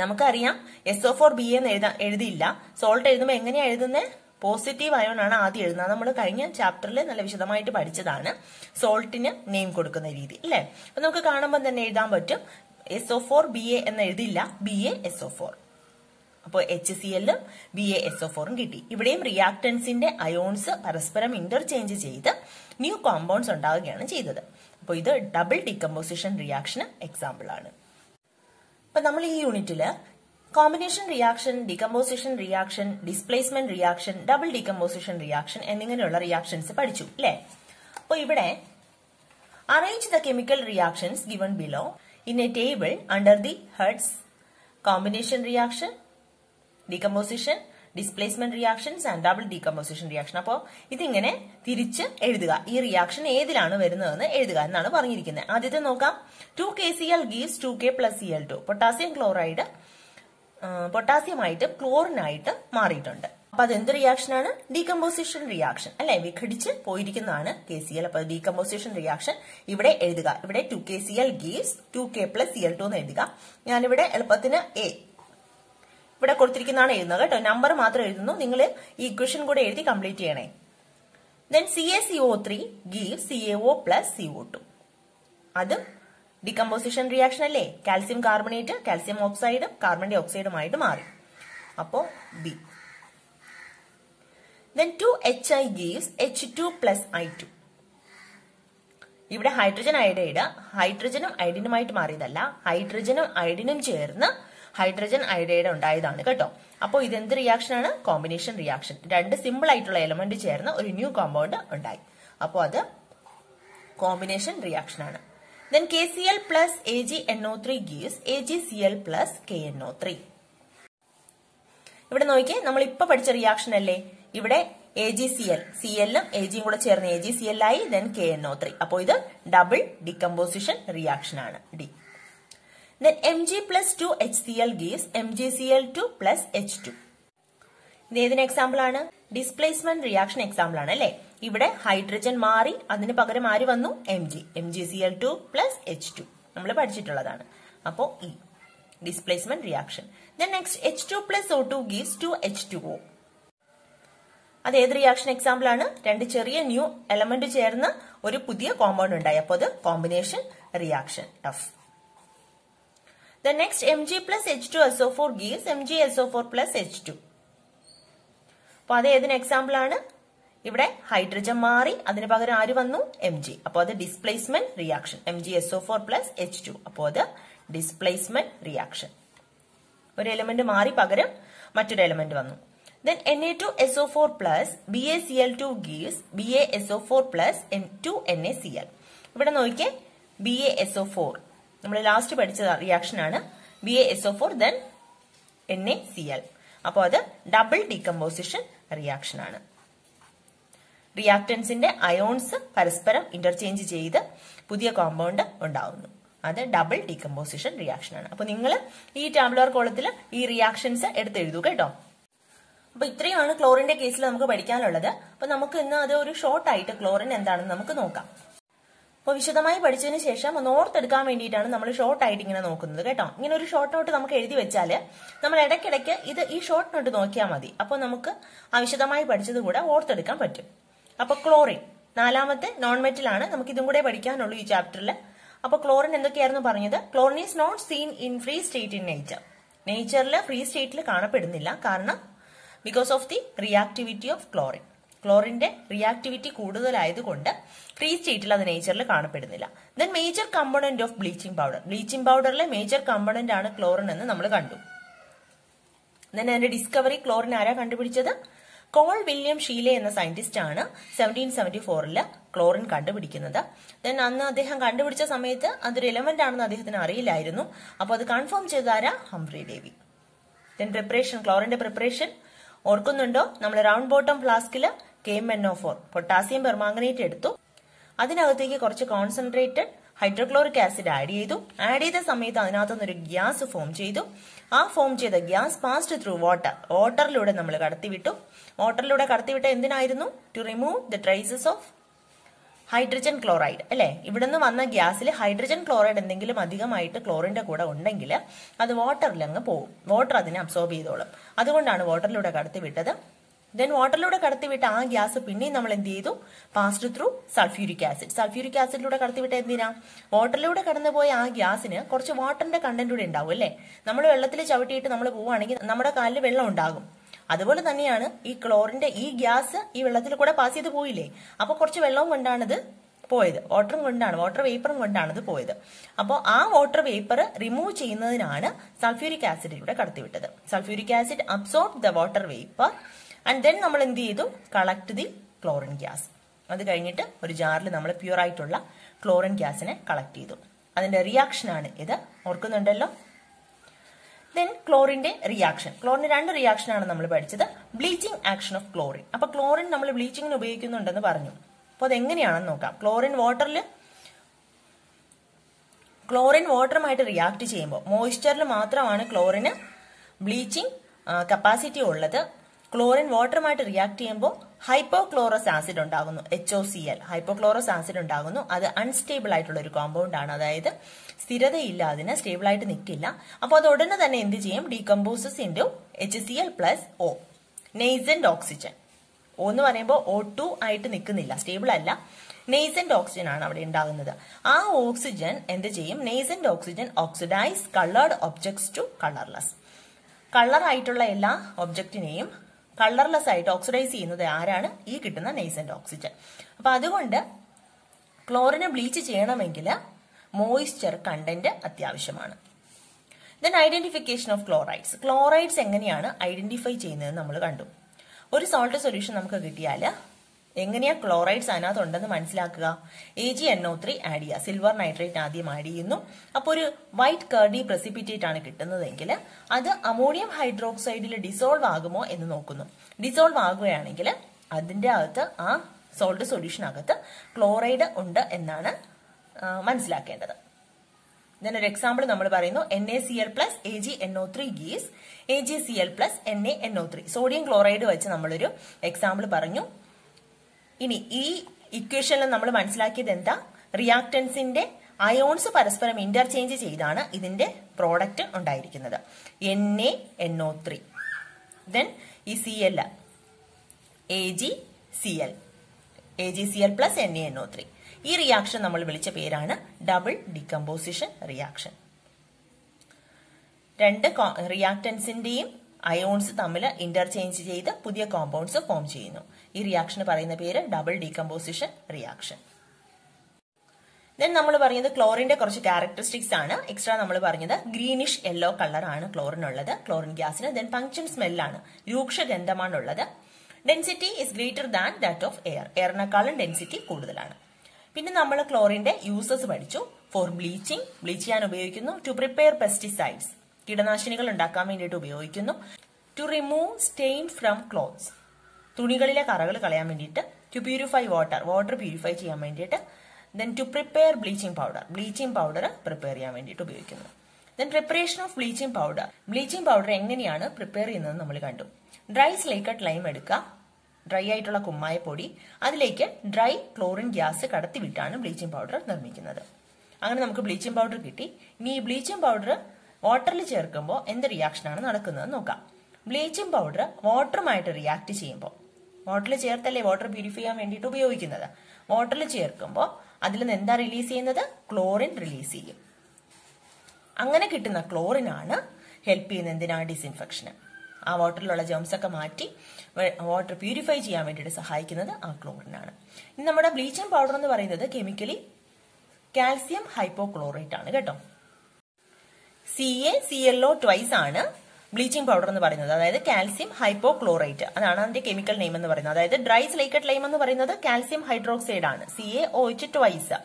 നമുക്കറിയാം SO4 BA എന്ന് എഴുതിയില്ല, സോൾട്ട് എഴുതുമ്പോൾ എങ്ങനെയാണ് എഴുതുന്നത്? പോസിറ്റീവ് അയോൺ ആണ് ആദ്യം എഴുതുന്നത്. നമ്മൾ കഴിഞ്ഞ ചാപ്റ്ററിൽ നല്ല വിശദമായിട്ട് പഠിച്ചതാണ് സോൾട്ടിന് നെയിം കൊടുക്കുന്ന രീതി അല്ലേ. അപ്പൊ നമുക്ക് കാണുമ്പോൾ തന്നെ എഴുതാൻ പറ്റും SO4 BA എന്ന് എഴുതിയില്ല, BaSO4. അപ്പോൾ HClഉം BaSO4ഉം കിട്ടി. ഇവിടെയും റിയാക്ടൻസിന്റെ അയോൺസ് പരസ്പരം ഇന്റർചേഞ്ച് ചെയ്ത് ന്യൂ കോമ്പൗണ്ട്സ് ഉണ്ടാവുകയാണ് ചെയ്തത്. അപ്പോൾ ഇത് ഡബിൾ ഡികമ്പോസിഷൻ റിയാക്ഷന് എക്സാമ്പിൾ ആണ്. അപ്പൊ നമ്മൾ ഈ യൂണിറ്റില് combination reaction, decomposition reaction, displacement reaction, double decomposition reaction എന്നിങ്ങനെയുള്ള റിയാക്ഷൻസ് പഠിച്ചു അല്ലേ. അപ്പോൾ ഇവിടെ arrange the chemical reactions given below in a table under the heads combination reaction, decomposition, displacement reactions and double decomposition reaction. അപ്പോൾ ഇതിങ്ങനെ തിരിച്ച് എഴുതുക, ഈ റിയാക്ഷൻ ഏതിലാണ് വരുന്നതെന്ന് എഴുതുക എന്നാണ് പറഞ്ഞിരിക്കുന്നത്. ആദ്യത്തെ നോക്കാം, 2KCl gives 2K plus Cl2. Potassium chloride പൊട്ടാസ്യമായിട്ട് ക്ലോറിനായിട്ട് മാറിയിട്ടുണ്ട്. അപ്പൊ അതെന്ത് റിയാക്ഷനാണ്? ഡീകമ്പോസിഷൻ റിയാക്ഷൻ അല്ലെ, വിഘടിച്ച് പോയിരിക്കുന്നതാണ് KCl. അപ്പൊ ഡീകമ്പോസിഷൻ റിയാക്ഷൻ ഇവിടെ എഴുതുക, ഇവിടെ 2KCl gives 2K plus Cl2 എന്ന് എഴുതുക. ഞാനിവിടെ എളുപ്പത്തിന് A ഇവിടെ കൊടുത്തിരിക്കുന്നതാണ് എഴുതുന്നത് കേട്ടോ, നമ്പർ മാത്രം എഴുതുന്നു. നിങ്ങൾ ഈ ഇക്വേഷൻ കൂടെ എഴുതി കംപ്ലീറ്റ് ചെയ്യണേ. Then CaCO3 gives CaO plus CO2. അതും ഡികമ്പോസിഷൻ റിയാക്ഷൻ അല്ലേ, കാൽസ്യം കാർബണേറ്റ് കാൽസ്യം ഓക്സൈഡും കാർബൺ ഡൈ ഓക്സൈഡുമായിട്ട് മാറി. അപ്പോ B. Then 2HI gives H2 plus I2. ഇവിടെ ഹൈഡ്രജൻ അയഡൈഡ് ഹൈഡ്രജനും അയഡിനുമായിട്ട് മാറിയതല്ല, ഹൈഡ്രജനും അയഡിനും ചേർന്ന് ഹൈഡ്രജൻ അയഡൈഡ് ഉണ്ടായതാണ് കേട്ടോ. അപ്പോൾ ഇതെന്ത് റിയാക്ഷനാണ്? Combination reaction. രണ്ട് സിമ്പിൾ ആയിട്ടുള്ള എലമെന്റ് ചേർന്ന് ഒരു ന്യൂ കോമ്പൗണ്ട് ഉണ്ടായി. അപ്പോൾ അത് കോമ്പിനേഷൻ റിയാക്ഷനാണ്. Then KCl plus AgNO3 gives AgCl plus KNO3. ഇവിടെ നോക്കിയേ, നമ്മൾ ഇപ്പൊ പഠിച്ച റിയാക്ഷൻ അല്ലേ. ഇവിടെ AgCl Clഉം Agയും കൂടെ ചേർന്ന് AgCl ആയി, ദെൻ KNO3. അപ്പോൾ ഇത് ഡബിൾ ഡികമ്പോസിഷൻ റിയാക്ഷൻ ആണ്, D. Then Mg plus 2HCl gives MgCl2 plus H2. ഇത് ഏതിന് എക്സാമ്പിൾ ആണ്? ഡിസ്പ്ലേസ്മെന്റ് റിയാക്ഷൻ എക്സാമ്പിൾ ആണ് അല്ലെ. ഇവിടെ ഹൈഡ്രജൻ മാറി, അതിന് പകരം ആര് വന്നു? MgCl2 plus H2 നമ്മൾ പഠിച്ചിട്ടുള്ളതാണ്. അപ്പോ ഈ displacement reaction. Then next H2 plus O2 gives 2H2O. അത് ഏത് റിയാക്ഷൻ എക്സാമ്പിൾ ആണ്? രണ്ട് ചെറിയ ന്യൂ എലമെന്റ് ചേർന്ന് ഒരു പുതിയ കോമ്പൗണ്ട് ഉണ്ടായി. അപ്പോൾ അത് combination reaction, F. The next Mg plus H2SO4 gives MgSO4 plus H2. അപ്പോൾ അത് ഏതിന് എക്സാമ്പിൾ ആണ്? ഇവിടെ ഹൈഡ്രജൻ മാറി അതിന് പകരം ആര് വന്നു? Mg. അപ്പോൾ അത് displacement reaction MgSO4 plus H2. അപ്പോൾ അത് ഡിസ്പ്ലേസ്മെന്റ് റിയാക്ഷൻ. ഒരു എലമെന്റ് മാറി പകരം മറ്റൊരു എലമെന്റ് വന്നു. Then Na2SO4 plus BaCl2 gives BaSO4 plus N2NaCl. ഇവിടെ നോക്കിയേ BaSO4. നമ്മൾ ലാസ്റ്റ് പഠിച്ച റിയാക്ഷൻ ആണ് BaSO4 then NaCl. അപ്പോൾ അത് ഡബിൾ ഡീകമ്പോസിഷൻ റിയാക്ഷൻ ആണ്. റിയാക്ടൻസിന്റെ അയോൺസ് പരസ്പരം ഇന്റർചേഞ്ച് ചെയ്ത് പുതിയ കോമ്പൗണ്ട് ഉണ്ടാവുന്നു. അത് ഡബിൾ ഡീകമ്പോസിഷൻ റിയാക്ഷൻ ആണ്. അപ്പോൾ നിങ്ങൾ ഈ ടാബുലാർ കോളത്തിൽ ഈ റിയാക്ഷൻസ് എടുത്തെഴുതുക കേട്ടോ. അപ്പോൾ ഇത്രയാണ് ക്ലോറിന്റെ കേസിൽ നമുക്ക് പഠിക്കാനുള്ളത്. അപ്പോൾ നമുക്ക് ഇന്ന് അത് ഒരു ഷോർട്ട് ആയിട്ട് ക്ലോറിൻ എന്താണെന്ന് നമുക്ക് നോക്കാം. അപ്പോൾ വിശദമായി പഠിച്ചതിന് ശേഷം ഒന്ന് ഓർത്തെടുക്കാൻ വേണ്ടിയിട്ടാണ് നമ്മൾ ഷോർട്ട് ആയിട്ട് ഇങ്ങനെ നോക്കുന്നത് കേട്ടോ. ഇങ്ങനെ ഒരു ഷോർട്ട് നോട്ട് നമുക്ക് എഴുതി വെച്ചാൽ നമ്മൾ ഇടയ്ക്കിടയ്ക്ക് ഈ ഷോർട്ട് നോട്ട് നോക്കിയാൽ മതി. അപ്പോൾ നമുക്ക് ആ വിശദമായി പഠിച്ചത് കൂടെ ഓർത്തെടുക്കാൻ പറ്റും. അപ്പൊ ക്ലോറിൻ നാലാമത്തെ നോൺ മെറ്റലാണ്. നമുക്ക് ഇതും കൂടെ പഠിക്കാനുള്ളൂ ഈ ചാപ്റ്ററിൽ. അപ്പൊ ക്ലോറിൻ എന്തൊക്കെയായിരുന്നു പറഞ്ഞത്? Chlorine is not seen in free state in nature. നേച്ചറിൽ ഫ്രീ സ്റ്റേറ്റിൽ കാണപ്പെടുന്നില്ല. കാരണം because of the reactivity of chlorine. ക്ലോറിന്റെ റിയാക്ടിവിറ്റി കൂടുതലായതുകൊണ്ട് ഫ്രീ സ്റ്റേറ്റിൽ അത് നേച്ചറിൽ കാണപ്പെടുന്നില്ല. Then major component of bleaching powder. Bleaching പൗഡറിലെ മേജർ കമ്പോണന്റ് ആണ് ക്ലോറിൻ എന്ന് നമ്മൾ കണ്ടു. ദെൻ അതിന്റെ ഡിസ്കവറി ക്ലോറിൻ ആരാ കണ്ടുപിടിച്ചത്? കോൾ വില്യം ഷീലെ എന്ന സയന്റിസ്റ്റ് ആണ് 1774 ക്ലോറിൻ കണ്ടുപിടിക്കുന്നത്. ദെൻ അന്ന് അദ്ദേഹം കണ്ടുപിടിച്ച സമയത്ത് അതൊരു എലമെന്റ് ആണെന്ന് അദ്ദേഹത്തിന് അറിയില്ലായിരുന്നു. അപ്പോൾ അത് കൺഫേം ചെയ്താരാ? Humphry Davy. ദെൻ പ്രിപ്പറേഷൻ, ക്ലോറിന്റെ പ്രിപ്പറേഷൻ ഓർക്കുന്നുണ്ടോ? നമ്മൾ റൗണ്ട് ബോട്ടം ഫ്ലാസ്കിൽ KMnO4 പൊട്ടാസ്യം പെർമാംഗനേറ്റ് എടുത്തു. അതിനകത്തേക്ക് കുറച്ച് കോൺസെൻട്രേറ്റഡ് ഹൈഡ്രോക്ലോറിക് ആസിഡ് ആഡ് ചെയ്തു. ആഡ് ചെയ്ത സമയത്ത് അതിനകത്തുനിന്നൊരു ഗ്യാസ് ഫോം ചെയ്തു. ആ ഫോം ചെയ്ത ഗ്യാസ് പാസ്ഡ് ത്രൂ വാട്ടർ. വാട്ടറിലൂടെ നമ്മൾ കടത്തിവിട്ടു. വാട്ടറിലൂടെ കടത്തിവിട്ട എന്തിനായിരുന്നു? To remove the traces of hydrogen chloride അല്ലെ. ഇവിടുന്ന് വന്ന ഗ്യാസിൽ ഹൈഡ്രജൻ ക്ലോറൈഡ് എന്തെങ്കിലും അധികമായിട്ട് ക്ലോറിന്റെ കൂടെ ഉണ്ടെങ്കിൽ അത് വാട്ടറിൽ അങ്ങ് പോകും. വാട്ടർ അതിനെ അബ്സോർബ് ചെയ്തോളും. അതുകൊണ്ടാണ് വാട്ടറിലൂടെ കടത്തിവിട്ടത്. ദെൻ വാട്ടറിലൂടെ കടത്തിവിട്ട ആ ഗ്യാസ് പിന്നെയും നമ്മൾ എന്ത് ചെയ്തു? Passed through sulphuric acid. Sulphuric ആസിഡിലൂടെ കടത്തിവിട്ട എന്തിനാ? വാട്ടറിലൂടെ കടന്നുപോയ ആ ഗ്യാസിന് കുറച്ച് വാട്ടറിന്റെ കണ്ടന്റ് കൂടെ ഉണ്ടാവും അല്ലെ. നമ്മൾ വെള്ളത്തിൽ ചവിട്ടിയിട്ട് നമ്മൾ പോവുകയാണെങ്കിൽ നമ്മുടെ കാലിൽ വെള്ളം ഉണ്ടാകും. അതുപോലെ തന്നെയാണ് ഈ ക്ലോറിന്റെ ഈ ഗ്യാസ് ഈ വെള്ളത്തിൽ കൂടെ പാസ് ചെയ്ത് പോയില്ലേ. അപ്പൊ കുറച്ച് വെള്ളവും കൊണ്ടാണിത് പോയത്. വാട്ടറും കൊണ്ടാണ്, വാട്ടർ വേപ്പറും കൊണ്ടാണിത് പോയത്. അപ്പോൾ ആ വാട്ടർ വേപ്പർ റിമൂവ് ചെയ്യുന്നതിനാണ് സൾഫ്യൂരിക് ആസിഡിലൂടെ കടത്തിവിട്ടത്. Sulphuric acid absorb the water vapour and then നമ്മൾ എന്ത് ചെയ്തു? Collect the chlorine gas. അത് കഴിഞ്ഞിട്ട് ഒരു ജാറിൽ നമ്മൾ പ്യൂർ ആയിട്ടുള്ള ക്ലോറിൻ ഗ്യാസിനെ കളക്ട് ചെയ്തു. അതിന്റെ റിയാക്ഷനാണ് ഇത്. ഓർക്കുന്നുണ്ടല്ലോ. Then ക്ലോറിന്റെ reaction. ക്ലോറിന്റെ രണ്ട് റിയാക്ഷനാണ് നമ്മൾ പഠിച്ചത്. Bleaching action of chlorine. അപ്പൊ ക്ലോറിൻ നമ്മൾ ബ്ലീച്ചിങ്ങിന് ഉപയോഗിക്കുന്നുണ്ടെന്ന് പറഞ്ഞു. അപ്പൊ അതെങ്ങനെയാണെന്ന് നോക്കാം. ക്ലോറിൻ വാട്ടറുമായിട്ട് റിയാക്ട് ചെയ്യുമ്പോൾ മോയിസ്ചറിൽ മാത്രമാണ് ക്ലോറിന് ബ്ലീച്ചിങ് കപ്പാസിറ്റി ഉള്ളത്. ക്ലോറിൻ വാട്ടറുമായിട്ട് റിയാക്ട് ചെയ്യുമ്പോൾ ഹൈപ്പോക്ലോറസ് ആസിഡ് ഉണ്ടാകുന്നു. HOCl ഹൈപ്പോക്ലോറസ് ആസിഡ് ഉണ്ടാകുന്നു. അത് അൺസ്റ്റേബിൾ ആയിട്ടുള്ള ഒരു കോമ്പൗണ്ട് ആണ്. അതായത് സ്ഥിരതയില്ല, അതിന് സ്റ്റേബിൾ ആയിട്ട് നിൽക്കില്ല. അപ്പോൾ അത് ഉടനെ തന്നെ എന്ത് ചെയ്യും? Decomposes into HCl plus O, nascent oxygen. O എന്ന് പറയുമ്പോൾ O2 ആയിട്ട് നിൽക്കുന്നില്ല, സ്റ്റേബിൾ അല്ല. നേസന്റ് ഓക്സിജൻ ആണ് അവിടെ ഉണ്ടാകുന്നത്. ആ ഓക്സിജൻ എന്ത് ചെയ്യും? Nascent oxygen oxidise coloured objects to colourless. കളറായിട്ടുള്ള എല്ലാ ഒബ്ജക്റ്റിനെയും കളർലെസ് ആയിട്ട് ഓക്സിഡൈസ് ചെയ്യുന്നത് ആരാണ്? ഈ കിട്ടുന്ന നേസന്റ് ഓക്സിജൻ. അപ്പൊ അതുകൊണ്ട് ക്ലോറിനെ ബ്ലീച്ച് ചെയ്യണമെങ്കിൽ മോയിസ്ചർ കണ്ടന്റ് അത്യാവശ്യമാണ്. Then identification of chlorides. Chlorides എങ്ങനെയാണ് ഐഡന്റിഫൈ ചെയ്യുന്നത് നമ്മൾ കണ്ടു. ഒരു സോൾട്ട് സൊല്യൂഷൻ നമുക്ക് കിട്ടിയാൽ എങ്ങനെയാ ക്ലോറൈഡ്സ് അതിനകത്ത് ഉണ്ടെന്ന് മനസ്സിലാക്കുക? AgNO3 ആഡ് ചെയ്യുക. സിൽവർ നൈട്രേറ്റ് ആദ്യം ആഡ് ചെയ്യുന്നു. അപ്പോൾ ഒരു വൈറ്റ് കർഡി പ്രസിപ്പിറ്റേറ്റ് ആണ് കിട്ടുന്നതെങ്കിൽ അത് അമോണിയം ഹൈഡ്രോക്സൈഡിൽ ഡിസോൾവ് ആകുമോ എന്ന് നോക്കുന്നു. ഡിസോൾവ് ആകുകയാണെങ്കിൽ അതിന്റെ അകത്ത്, ആ സോൾട്ട് സൊല്യൂഷനകത്ത് ക്ലോറൈഡ് ഉണ്ട് എന്നാണ് മനസ്സിലാക്കേണ്ടത്. ഇതിനൊരു എക്സാമ്പിൾ നമ്മൾ പറയുന്നു NaCl plus AgNO3 gives AgCl plus NaNO3. Sodium chloride വെച്ച് നമ്മളൊരു എക്സാമ്പിൾ പറഞ്ഞു. ഇനി ഈ ഇക്വേഷനിൽ നമ്മൾ മനസ്സിലാക്കിയത് എന്താ? റിയാക്ടൻസിന്റെ അയോൺസ് പരസ്പരം ഇന്റർചേഞ്ച് ചെയ്താണ് ഇതിന്റെ പ്രോഡക്റ്റ് ഉണ്ടായിരിക്കുന്നത്. NaNO3 ദെൻ ഈ Cl AgCl പ്ലസ് NaNO3. ഈ റിയാക്ഷൻ നമ്മൾ വിളിച്ച പേരാണ് ഡബിൾ ഡികമ്പോസിഷൻ റിയാക്ഷൻ. രണ്ട് റിയാക്ടൻസിന്റെയും അയോൺസ് തമ്മിൽ ഇന്റർചേഞ്ച് ചെയ്ത് പുതിയ കോമ്പൗണ്ട്സ് ഫോം ചെയ്യുന്നു. ഈ റിയാക്ഷന് പറയുന്ന പേര് ഡബിൾ ഡീകമ്പോസിഷൻ റിയാക്ഷൻ. ദെൻ നമ്മൾ പറഞ്ഞത് ക്ലോറിന്റെ കുറച്ച് ക്യാരക്ടറിസ്റ്റിക്സ് ആണ്. എക്സ്ട്രാ നമ്മൾ പറഞ്ഞത് ഗ്രീനിഷ് യെല്ലോ കളറാണ് ക്ലോറിനുള്ളത്, ക്ലോറിൻ ഗ്യാസിന്. ദെൻ പങ്ക്ഷൻ സ്മെല്ലാണ്, രൂക്ഷഗന്ധമാണുള്ളത്. Density is greater than that of air, എയറിനെക്കാളും ഡെൻസിറ്റി കൂടുതലാണ്. പിന്നെ നമ്മൾ ക്ലോറിന്റെ യൂസസ് പഠിച്ചു. ഫോർ ബ്ലീച്ചിങ്, ബ്ലീച്ച് ചെയ്യാൻ ഉപയോഗിക്കുന്നു. ടു പ്രിപ്പയർ പെസ്റ്റിസൈഡ്സ്, കീടനാശിനികൾ ഉണ്ടാക്കാൻ വേണ്ടിയിട്ട് ഉപയോഗിക്കുന്നു. To remove stain from clothes, തുണികളിലെ കറകൾ കളയാൻ വേണ്ടിയിട്ട്. To purify water, water purify ചെയ്യാൻ വേണ്ടിയിട്ട്. Then to prepare bleaching powder, bleaching powder prepare ചെയ്യാൻ വേണ്ടിയിട്ട് ഉപയോഗിക്കുന്നു. Then preparation of bleaching powder, bleaching powder എങ്ങനെയാണ് പ്രിപ്പയർ ചെയ്യുന്നത് നമ്മൾ കണ്ടു. ഡ്രൈ സ്ലേക്കട്ട് ലൈം എടുക്കുക, ഡ്രൈ ആയിട്ടുള്ള കുമ്മായപ്പൊടി, അതിലേക്ക് ഡ്രൈ ക്ലോറിൻ ഗ്യാസ് കടത്തിവിട്ടാണ് ബ്ലീച്ചിങ് പൗഡർ നിർമ്മിക്കുന്നത്. അങ്ങനെ നമുക്ക് ബ്ലീച്ചിങ് പൗഡർ കിട്ടി. ഇനി ഈ ബ്ലീച്ചിങ് പൗഡർ വാട്ടറിൽ ചേർക്കുമ്പോൾ എന്ത് റിയാക്ഷനാണ് നടക്കുന്നത് നോക്കാം. ബ്ലീച്ചിങ് പൗഡർ വാട്ടറുമായിട്ട് റിയാക്ട് ചെയ്യുമ്പോൾ, വാട്ടറിൽ ചേർത്തല്ലേ വാട്ടർ പ്യൂരിഫൈ ചെയ്യാൻ വേണ്ടിയിട്ട് ഉപയോഗിക്കുന്നത്, വാട്ടറിൽ ചേർക്കുമ്പോൾ അതിൽ നിന്ന് എന്താ റിലീസ് ചെയ്യുന്നത്? ക്ലോറിൻ റിലീസ് ചെയ്യും. അങ്ങനെ കിട്ടുന്ന ക്ലോറിനാണ് ഹെൽപ്പ് ചെയ്യുന്നത് എന്തിനാണ്? ഡിസിൻഫെക്ഷന്. ആ വാട്ടറിലുള്ള ജംസ് ഒക്കെ മാറ്റി വാട്ടർ പ്യൂരിഫൈ ചെയ്യാൻ വേണ്ടിയിട്ട് സഹായിക്കുന്നത് ആ ക്ലോറിനാണ്. ഇനി നമ്മുടെ ബ്ലീച്ചിങ് പൗഡർ എന്ന് പറയുന്നത് കെമിക്കലി കാൽസ്യം ഹൈപ്പോക്ലോറേറ്റ് ആണ് കേട്ടോ. CaClO ട്വൈസ് ആണ് ബ്ലീച്ചിങ് പൗഡർ എന്ന് പറയുന്നത്, അതായത് കാൽസ്യം ഹൈപ്പോക്ലോറേറ്റ്, അതാണ് അതിന്റെ കെമിക്കൽ നെയിം എന്ന് പറയുന്നത്. അതായത് ഡ്രൈ സിലിക്കേറ്റ് ലൈം എന്ന് പറയുന്നത് കാൽസ്യം ഹൈഡ്രോക്സൈഡ് ആണ്, CaOH ട്വൈസ്.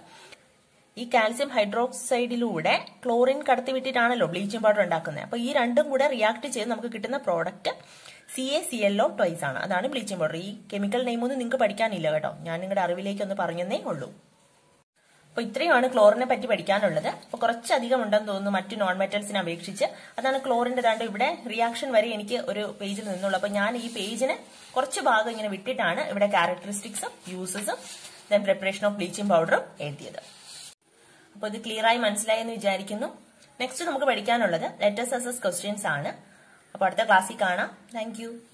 ഈ കാൽസ്യം ഹൈഡ്രോക്സൈഡിലൂടെ ക്ലോറിൻ കടത്തിവിട്ടിട്ടാണല്ലോ ബ്ലീച്ചിങ് പൗഡർ ഉണ്ടാക്കുന്നത്. അപ്പൊ ഈ രണ്ടും കൂടെ റിയാക്ട് ചെയ്ത് നമുക്ക് കിട്ടുന്ന പ്രോഡക്റ്റ് CaClO ട്വൈസ് ആണ്, അതാണ് ബ്ലീച്ചിങ് പൗഡർ. ഈ കെമിക്കൽ നെയിം ഒന്നും നിങ്ങൾക്ക് പഠിക്കാനില്ല കേട്ടോ, ഞാൻ നിങ്ങളുടെ അറിവിലേക്ക് ഒന്ന് പറഞ്ഞതേ ഉള്ളൂ. അപ്പോൾ ഇത്രയുമാണ് ക്ലോറിനെ പറ്റി പഠിക്കാനുള്ളത്. അപ്പോൾ കുറച്ചധികം ഉണ്ടെന്ന് തോന്നുന്നു മറ്റു നോൺ മെറ്റൽസിനെ അപേക്ഷിച്ച്. അതാണ് ക്ലോറിന്റെ താണ്ട് ഇവിടെ റിയാക്ഷൻ വരെ എനിക്ക് ഒരു പേജിൽ നിന്നുള്ളൂ. അപ്പോൾ ഞാൻ ഈ പേജിന് കുറച്ച് ഭാഗം ഇങ്ങനെ വിട്ടിട്ടാണ് ഇവിടെ ക്യാരക്ടറിസ്റ്റിക്സും യൂസസും ദെൻ പ്രിപ്പറേഷൻ ഓഫ് ബ്ലീച്ചിങ് പൗഡറും എഴുതിയത്. അപ്പോൾ ഇത് ക്ലിയറായി മനസ്സിലായെന്ന് വിചാരിക്കുന്നു. നെക്സ്റ്റ് നമുക്ക് പഠിക്കാനുള്ളത് ലെറ്റേഴ്സ് അസസ് ക്വസ്റ്റ്യൻസ് ആണ്. അപ്പോൾ അടുത്ത ക്ലാസ്സിൽ കാണാം. Thank U.